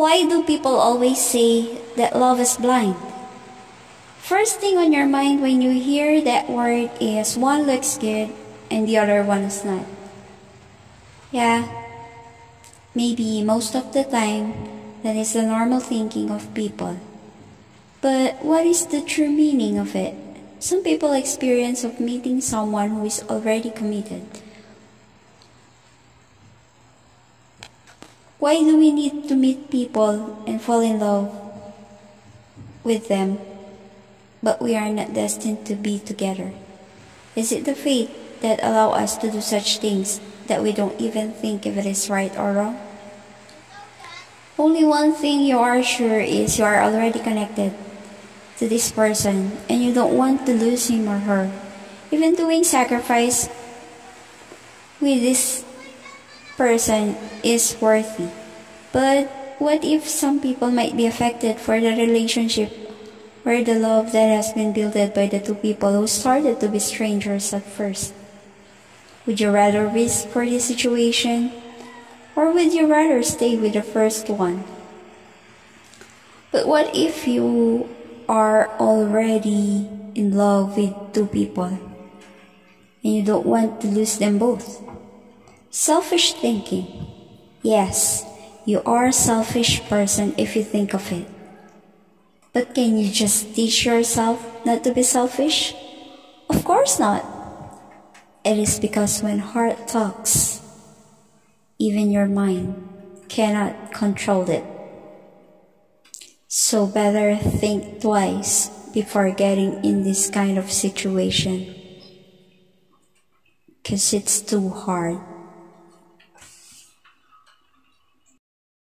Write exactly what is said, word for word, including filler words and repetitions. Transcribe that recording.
Why do people always say that love is blind? First thing on your mind when you hear that word is one looks good and the other one is not. Yeah, maybe most of the time that is the normal thinking of people. But what is the true meaning of it? Some people experience of meeting someone who is already committed. Why do we need to meet people and fall in love with them, but we are not destined to be together? Is it the fate that allows us to do such things that we don't even think if it is right or wrong? Only one thing you are sure is you are already connected to this person and you don't want to lose him or her. Even doing sacrifice with this person is worthy. But what if some people might be affected for the relationship or the love that has been built by the two people who started to be strangers at first? Would you rather risk for this situation, or would you rather stay with the first one? But what if you are already in love with two people and you don't want to lose them both? Selfish thinking. Yes, you are a selfish person if you think of it. But can you just teach yourself not to be selfish? Of course not. It is because when heart talks, even your mind cannot control it. So better think twice before getting in this kind of situation, because it's too hard.